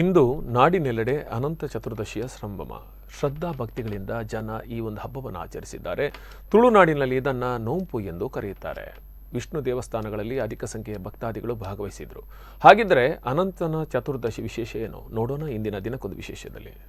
ಇಂದು ನಾಡಿನೆಲ್ಲೆಡೆ ಅನಂತ ಚತುರ್ದಶಿಯ ಸಂಭ್ರಮ ಶ್ರದ್ಧಾ ಭಕ್ತಿಗಳಿಂದ ಜನ ಈ ಒಂದು ಹಬ್ಬವನ್ನು ಆಚರಿಸಿದ್ದಾರೆ. ತುಳುನಾಡಿನಲ್ಲಿ ಇದನ್ನು ನೋಂಪು ಎಂದು ಕರೆಯುತ್ತಾರೆ. ವಿಷ್ಣು ದೇವಸ್ಥಾನಗಳಲ್ಲಿ ಅಧಿಕ ಸಂಖ್ಯೆಯ ಭಕ್ತಾದಿಗಳು ಭಾಗವಹಿಸಿದರು. ಹಾಗಿದ್ದರೆ ಅನಂತನ ಚತುರ್ದಶಿ ವಿಶೇಷ ಏನು? ನೋಡೋಣ ಇಂದಿನ ದಿನಕ್ಕೊಂದು ವಿಶೇಷದಲ್ಲಿ.